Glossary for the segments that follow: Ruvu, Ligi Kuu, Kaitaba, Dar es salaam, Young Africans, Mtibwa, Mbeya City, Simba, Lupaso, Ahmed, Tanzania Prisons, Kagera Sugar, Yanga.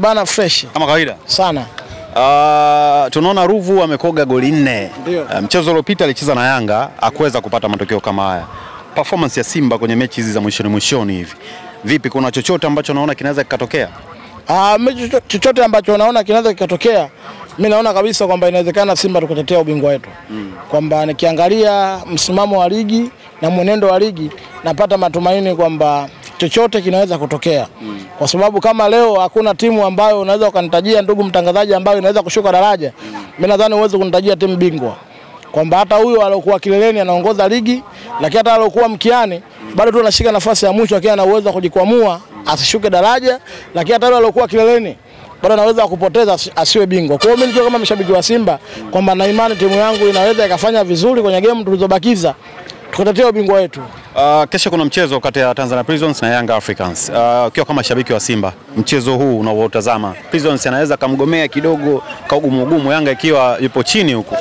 Bana fresh kama kawaida sana. Tunaona Ruvu amekoga goli 4. Mchezo uliopita alicheza na Yanga, hakuweza kupata matokeo kama haya. Performance ya Simba kwenye mechi hizi za mwishoni hivi, vipi, kuna chochote ambacho naona kinaweza kikatokea? Chochote ambacho naona kinaweza kikatokea, mimi naona kabisa kwamba inawezekana Simba tukutetea ubingwa wetu. Kwamba nikiangalia msimamo wa ligi na mwenendo wa ligi, napata matumaini kwamba chochote kinaweza kutokea. Kwa sababu kama leo hakuna timu ambayo unaweza ukanitajia, ndugu mtangazaji, ambayo inaweza kushuka daraja, mimi nadhani uweze kunitajia timu bingwa. Kwamba hata huyo aliyokuwa kileleni anaongoza ligi, lakini hata aliyokuwa mkiani bado tu anashika nafasi ya mwisho, akiwa na uwezo kujikwamua asishuke daraja, lakini hata yule aliyokuwa kileleni bado anaweza kupoteza asiwe bingwa. Kwa hiyo mimi nikiwa kama mshabiki wa Simba, kwamba na imani timu yangu inaweza ikafanya vizuri kwenye game tulizobakiza, tukatetea ubingwa wetu. Kesho kuna mchezo kati ya Tanzania Prisons na Young Africans. Ukiwa kama shabiki wa Simba, mchezo huu unaoutazama, Prisons anaweza kamgomea kidogo kaugumu Yanga ikiwa yupo chini huko.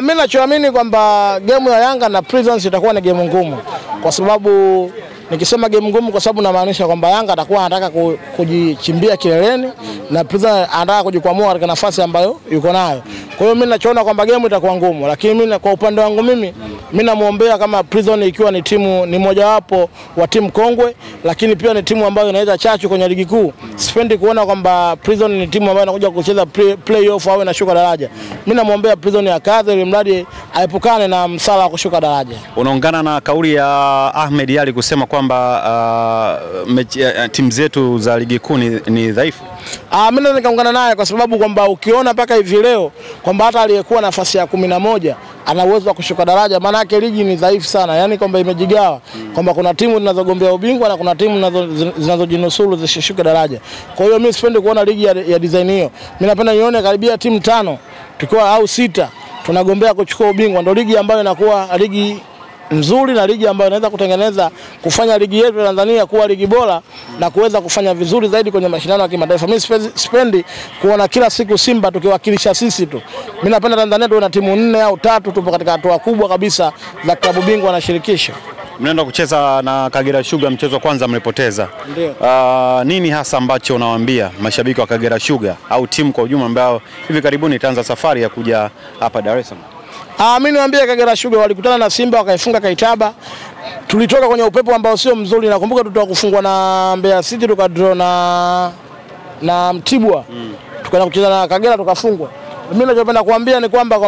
Mimi nachoamini kwamba game ya Yanga na Prisons itakuwa ni game ngumu. Kwa sababu nikisema game ngumu, kwa sababu namaanisha kwamba Yanga atakuwa anataka kujichimbia kileleni na Prisons anataka kujikwamua katika nafasi ambayo yuko nayo. Kwa hiyo mimi nachoona kwamba game itakuwa ngumu, lakini mimi kwa upande wangu mimi namuombea kama Prison, ikiwa ni timu ni mojawapo wa timu kongwe, lakini pia ni timu ambayo inaweza chachu kwenye ligi kuu. Sipendi kuona kwamba Prison ni timu ambayo inakuja kucheza playoff au inashuka daraja. Mimi namuombea Prison ya kadha, ili mradi aepukane na msala wa kushuka daraja. Unaungana na kauli ya Ahmed yali kusema kwamba timu zetu za ligi kuu ni dhaifu. Mimi nikaungana naye kwa sababu kwamba ukiona mpaka hivi leo kwamba hata aliyekuwa nafasi ya 11 ana uwezo wa kushuka daraja, maana yake ligi ni dhaifu sana. Yaani kwamba imejigawa, kwamba kuna timu zinazogombea ubingwa na kuna timu zinazojinusuru zisishuke daraja. Kwa hiyo mimi sipendi kuona ligi ya design hiyo. Mimi napenda nione karibia timu 5 tukiwa au 6 tunagombea kuchukua ubingwa. Ndio ligi ambayo inakuwa ligi nzuri na ligi ambayo inaweza kutengeneza kufanya ligi yetu ya Tanzania kuwa ligi bora na kuweza kufanya vizuri zaidi kwenye mashindano ya kimataifa. Mimi sipendi kuona kila siku Simba tukiwakilisha sisi tu. Mimi napenda Tanzania tuwe na timu 4 au 3, tupo katika hatua kubwa kabisa za klabu bingwa na shirikisho. Mnaenda kucheza na Kagera Sugar, mchezo kwanza mlipoteza. Nini hasa ambacho unawaambia mashabiki wa Kagera Sugar au timu kwa ujumla ambao hivi karibuni itaanza safari ya kuja hapa Dar es Salaam? Mimi niwaambia Kagera Sugar walikutana na Simba wakaifunga Kaitaba. Tulitoka kwenye upepo ambao sio mzuri. Nakumbuka tutoka kufungwa na Mbeya City, tukadraw na Mtibwa. Tukaenda kucheza na Kagera tukafungwa. Mimi ninachopenda kuambia ni kwamba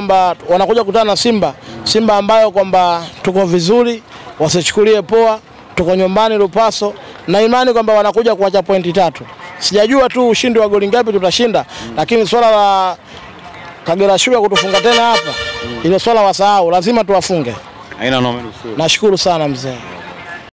wanakuja kukutana na Simba ambayo kwamba tuko vizuri, wasichukulie poa, tuko nyumbani Lupaso, na imani kwamba wanakuja kuacha pointi 3. Sijajua tu ushindi wa goli ngapi tutashinda, lakini swala la Kagera Sugar kutufunga tena hapa, ile swala wasahau, lazima tuwafunge. Haina noma. Nashukuru sana mzee.